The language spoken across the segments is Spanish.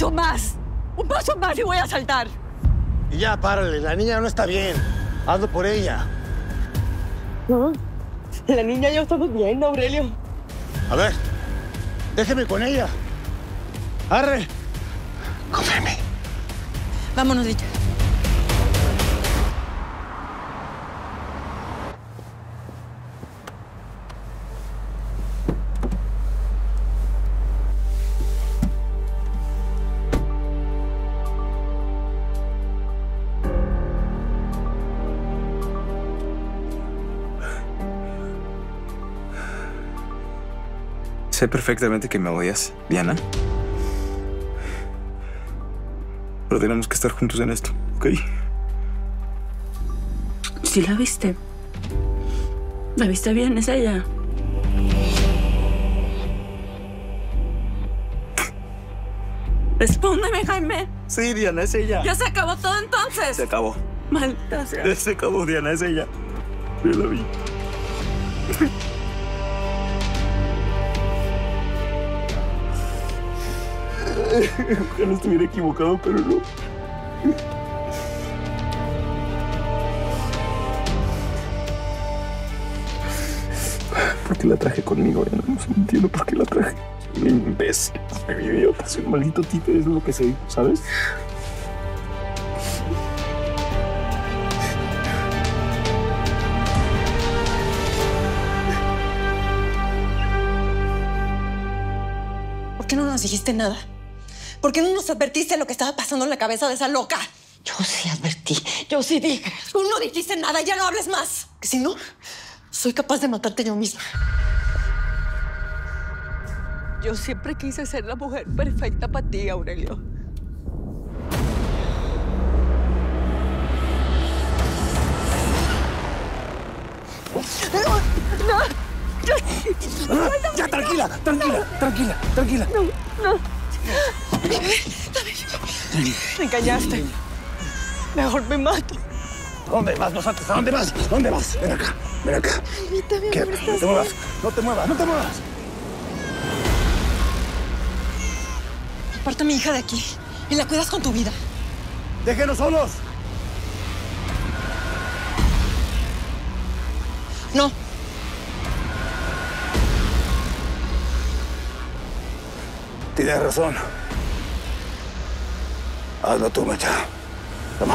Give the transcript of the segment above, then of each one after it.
paso más. Un paso más y voy a saltar. Y ya, párale. La niña no está bien. Hazlo por ella. No. La niña ya estamos bien, Aurelio. A ver. Déjeme con ella. Arre. Cómeme. Vámonos, dicha. Sé perfectamente que me odias, Diana. Pero tenemos que estar juntos en esto, ¿ok? Sí la viste. La viste bien, es ella. Respóndeme, Jaime. Sí, Diana, es ella. ¿Ya se acabó todo entonces? Se acabó. Maldita sea. Ya se acabó, Diana, es ella. Yo la vi. Ojalá estuviera equivocado, pero no. ¿Por qué la traje conmigo? Ya no entiendo por qué la traje. Soy un imbécil, soy un idiota, soy un maldito títere, es lo que soy, ¿sabes? ¿Por qué no nos dijiste nada? ¿Por qué no nos advertiste lo que estaba pasando en la cabeza de esa loca? Yo sí advertí. Yo sí dije. Tú no dijiste nada. Ya no hables más. Que si no, soy capaz de matarte yo misma. Yo siempre quise ser la mujer perfecta para ti, Aurelio. Ya, tranquila. No. Me engañaste. Mejor me mato. ¿Dónde vas, Nosates? ¿A dónde vas? ¿Dónde vas? Ven acá, ven acá. Quédate, no te muevas, no te muevas. Aparta a mi hija de aquí y la cuidas con tu vida. ¡Déjenos solos! No. Tienes razón. Hazlo tú, Mecha. Toma.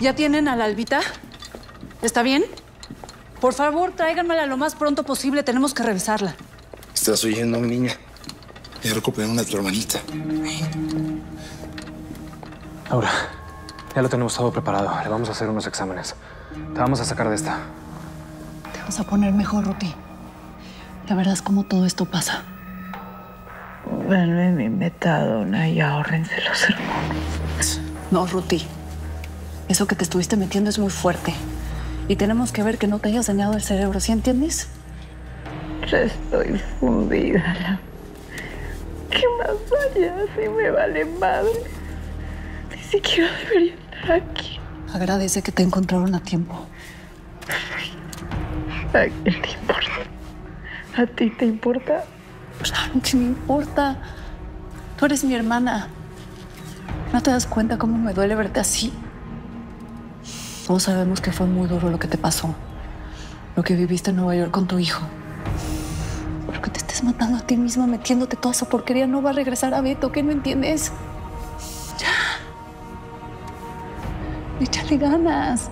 ¿Ya tienen a la albita? ¿Está bien? Por favor, tráiganmela lo más pronto posible. Tenemos que revisarla. ¿Estás oyendo, niña? Ya recuperaron a tu hermanita. Ahora. Ya lo tenemos todo preparado. Le vamos a hacer unos exámenes. Te vamos a sacar de esta. Te vas a poner mejor, Ruti. La verdad es como todo esto pasa. Vuelve mi metadona y ahórrense los sermones. No, Ruti. Eso que te estuviste metiendo es muy fuerte. Y tenemos que ver que no te hayas dañado el cerebro, ¿sí entiendes? Ya estoy fundida. ¿Qué más allá si me vale madre? Ni siquiera debería estar aquí. Agradece que te encontraron a tiempo. ¿A qué te importa? ¿A ti te importa? Pues no, que me importa. Tú eres mi hermana. ¿No te das cuenta cómo me duele verte así? Todos sabemos que fue muy duro lo que te pasó. Lo que viviste en Nueva York con tu hijo. Pero que te estés matando a ti misma, metiéndote toda esa porquería, no va a regresar a Beto. ¿Qué no entiendes? Échale ganas.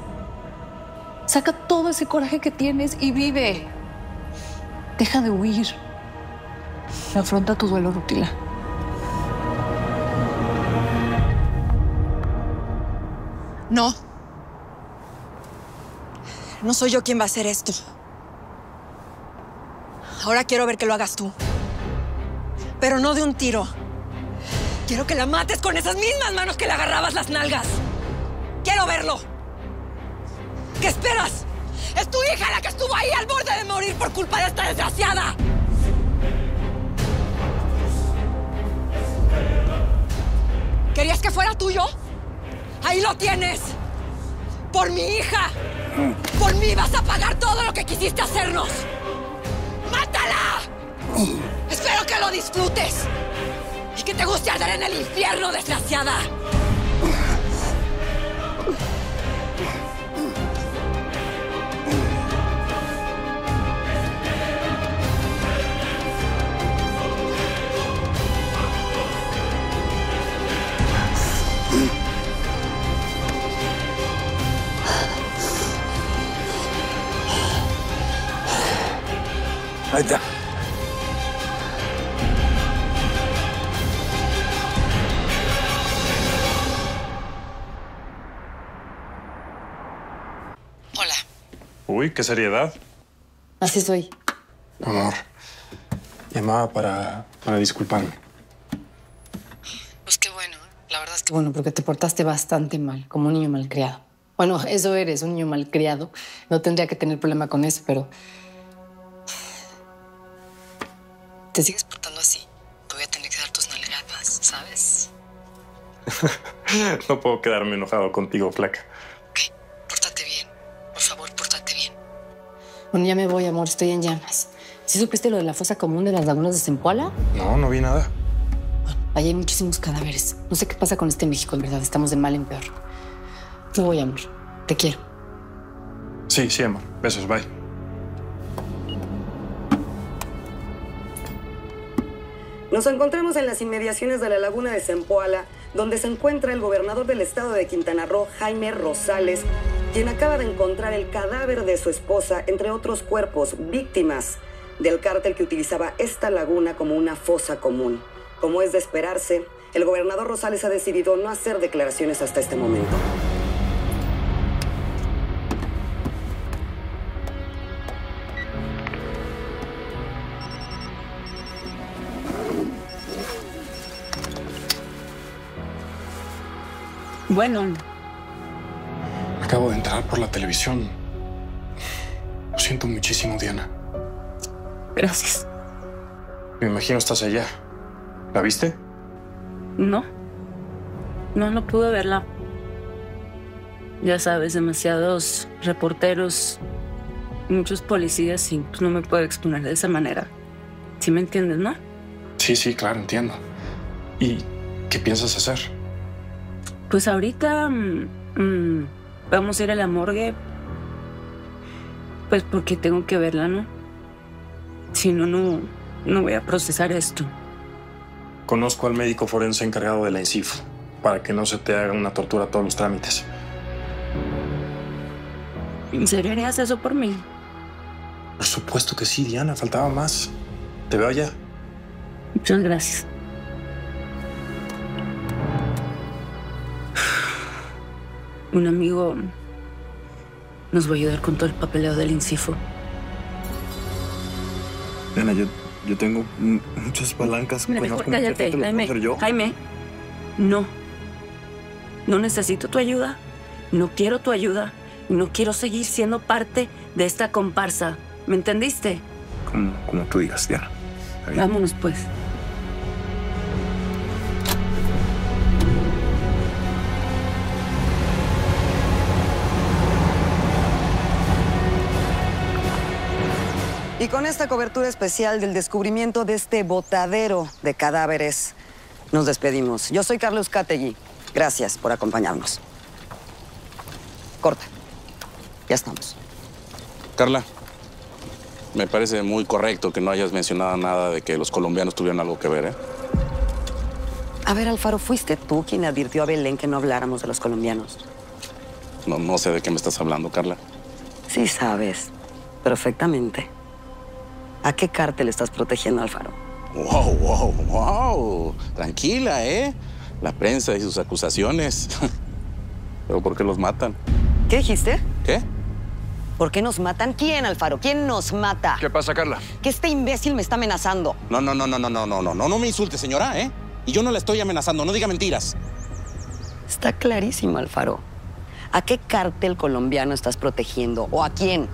Saca todo ese coraje que tienes y vive. Deja de huir. Afronta tu duelo, Rútila. No. No soy yo quien va a hacer esto. Ahora quiero ver que lo hagas tú. Pero no de un tiro. Quiero que la mates con esas mismas manos que le agarrabas las nalgas. ¡Quiero verlo! ¿Qué esperas? ¡Es tu hija la que estuvo ahí al borde de morir por culpa de esta desgraciada! ¿Querías que fuera tuyo? ¡Ahí lo tienes! ¡Por mi hija! Por mí vas a pagar todo lo que quisiste hacernos. ¡Mátala! Espero que lo disfrutes. Y que te guste arder en el infierno, desgraciada. Ahí está. Hola. Uy, qué seriedad. Así soy. Amor, llamaba para disculparme. Pues qué bueno. La verdad es que bueno, porque te portaste bastante mal, como un niño malcriado. Bueno, eso eres, un niño malcriado. No tendría que tener problema con eso, pero... te sigues portando así, te voy a tener que dar tus nalgadas, ¿sabes? No puedo quedarme enojado contigo, flaca. Ok, pórtate bien. Por favor, pórtate bien. Bueno, ya me voy, amor. Estoy en llamas. ¿Sí supiste lo de la fosa común de las lagunas de Zempoala? No, no vi nada. Bueno, allá hay muchísimos cadáveres. No sé qué pasa con este México, en verdad. Estamos de mal en peor. Me voy, amor. Te quiero. Sí, sí, amor. Besos, bye. Nos encontramos en las inmediaciones de la laguna de Zempoala, donde se encuentra el gobernador del estado de Quintana Roo, Jaime Rosales, quien acaba de encontrar el cadáver de su esposa, entre otros cuerpos, víctimas del cártel que utilizaba esta laguna como una fosa común. Como es de esperarse, el gobernador Rosales ha decidido no hacer declaraciones hasta este momento. Bueno. Acabo de entrar por la televisión. Lo siento muchísimo, Diana. Gracias. Me imagino estás allá. ¿La viste? No. No pude verla. Ya sabes, demasiados reporteros, muchos policías y pues, no me puedo exponer de esa manera. ¿Sí me entiendes, no? Sí, claro, entiendo. ¿Y qué piensas hacer? Pues ahorita vamos a ir a la morgue, pues porque tengo que verla, ¿no? Si no, no voy a procesar esto. Conozco al médico forense encargado de la INCIF para que no se te haga una tortura a todos los trámites. ¿En serio harías eso por mí? Por supuesto que sí, Diana, faltaba más. Te veo allá. Muchas gracias. Un amigo nos va a ayudar con todo el papeleo del INCIFO. Diana, yo tengo muchas palancas. Mira, mejor cállate, Jaime. No. No necesito tu ayuda. No quiero tu ayuda. No quiero seguir siendo parte de esta comparsa. ¿Me entendiste? Como tú digas, Diana. Vámonos, pues. Y con esta cobertura especial del descubrimiento de este botadero de cadáveres, nos despedimos. Yo soy Carlos Catelli. Gracias por acompañarnos. Corta. Ya estamos. Carla, me parece muy correcto que no hayas mencionado nada de que los colombianos tuvieron algo que ver, ¿eh? A ver, Alfaro, ¿fuiste tú quien advirtió a Belén que no habláramos de los colombianos? No sé de qué me estás hablando, Carla. Sí sabes, perfectamente. ¿A qué cártel estás protegiendo, Alfaro? ¡Wow! Tranquila, ¿eh? La prensa y sus acusaciones. ¿Pero por qué los matan? ¿Qué dijiste? ¿Qué? ¿Por qué nos matan? ¿Quién, Alfaro? ¿Quién nos mata? ¿Qué pasa, Carla? Que este imbécil me está amenazando. No me insulte, señora, ¿eh? Y yo no la estoy amenazando, no diga mentiras. Está clarísimo, Alfaro. ¿A qué cártel colombiano estás protegiendo? ¿O a quién?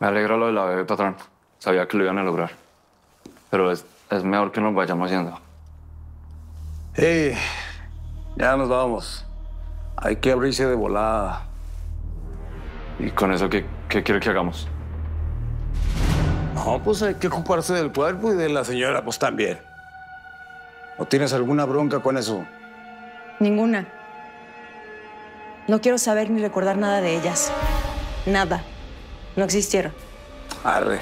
Me alegra lo de la bebé, patrón. Sabía que lo iban a lograr. pero es mejor que nos vayamos yendo. Hey, ya nos vamos. Hay que abrirse de volada. ¿Y con eso qué quiere que hagamos? No, pues hay que ocuparse del cuerpo y de la señora, pues también. ¿O tienes alguna bronca con eso? Ninguna. No quiero saber ni recordar nada de ellas. Nada. No existieron. Arre.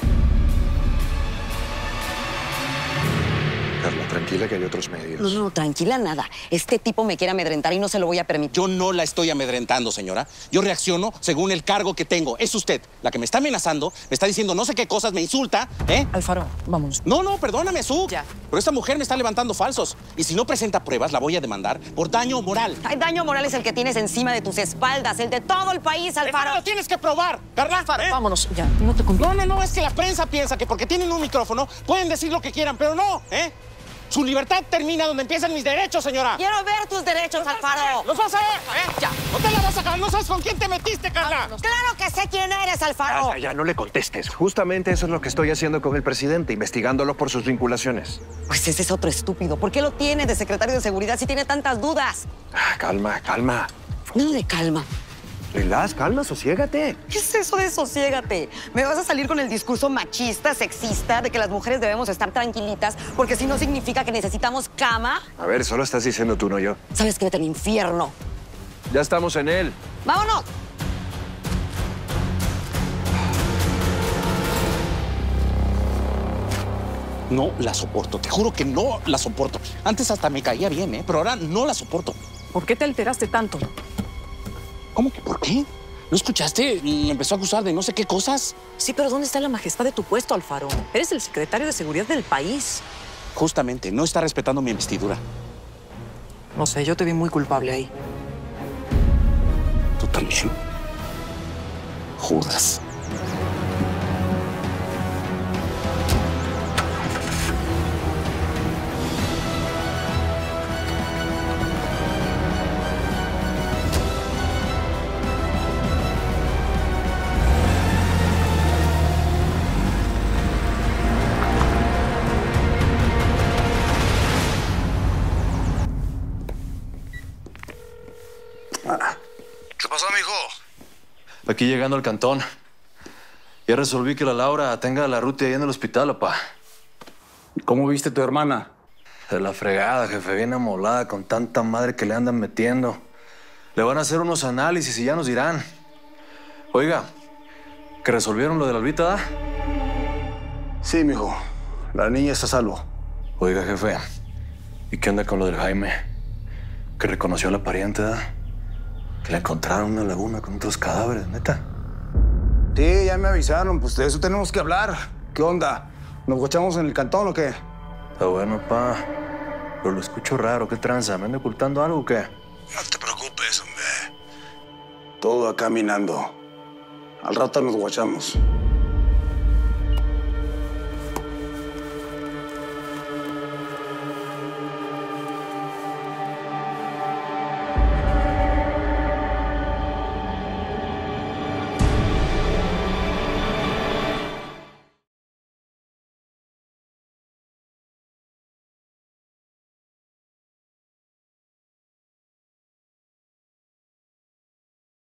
Carla, tranquila que hay otros medios. No, tranquila nada. Este tipo me quiere amedrentar y no se lo voy a permitir. Yo no la estoy amedrentando, señora. Yo reacciono según el cargo que tengo. Es usted la que me está amenazando, me está diciendo no sé qué cosas, me insulta, ¿eh? Alfaro, vámonos. No, perdóname, Azú. Ya. Pero esta mujer me está levantando falsos. Y si no presenta pruebas, la voy a demandar por daño moral. Ay, daño moral es el que tienes encima de tus espaldas, el de todo el país, Alfaro. Lo tienes que probar, Carla. Alfaro, ¿eh? Vámonos, ya. No te conviene. No, es que la prensa piensa que porque tienen un micrófono pueden decir lo que quieran, pero no, ¿eh? Su libertad termina donde empiezan mis derechos, señora. Quiero ver tus derechos, Alfaro. ¡Los vas a ver! ¿Eh? Ya. No te la vas a acabar. No sabes con quién te metiste, Carla. ¡Claro que sé quién eres, Alfaro! Carla, ya no le contestes. Justamente eso es lo que estoy haciendo con el presidente, investigándolo por sus vinculaciones. Pues ese es otro estúpido. ¿Por qué lo tiene de secretario de seguridad si tiene tantas dudas? Ah, calma. No de calma. Relax, calma, sosiégate. ¿Qué es eso de sosiégate? ¿Me vas a salir con el discurso machista, sexista, de que las mujeres debemos estar tranquilitas porque si no significa que necesitamos cama? A ver, solo estás diciendo tú, no yo. ¿Sabes qué? Vete al infierno. Ya estamos en él. ¡Vámonos! No la soporto, te juro que no la soporto. Antes hasta me caía bien, ¿eh? Pero ahora no la soporto. ¿Por qué te alteraste tanto? ¿Cómo que por qué? ¿No escuchaste? Me empezó a acusar de no sé qué cosas. Sí, pero ¿dónde está la majestad de tu puesto, Alfaro? Eres el secretario de seguridad del país. Justamente, no está respetando mi investidura. No sé, yo te vi muy culpable ahí. ¿Tú también? Judas. Aquí llegando al cantón. Ya resolví que la Laura tenga a la Ruti ahí en el hospital, papá. ¿Cómo viste a tu hermana? De la fregada, jefe. Bien amolada con tanta madre que le andan metiendo. Le van a hacer unos análisis y ya nos dirán. Oiga, ¿que resolvieron lo de la Albita? Sí, mijo. La niña está a salvo. Oiga, jefe. ¿Y qué onda con lo del Jaime? ¿Que reconoció a la pariente, ¿eh? Que la encontraron en una laguna con otros cadáveres, neta. Sí, ya me avisaron, pues de eso tenemos que hablar. ¿Qué onda? ¿Nos guachamos en el cantón o qué? Está bueno, pa. Pero lo escucho raro, ¿qué tranza? ¿Me anda ocultando algo o qué? No te preocupes, hombre. Todo acá caminando. Al rato nos guachamos.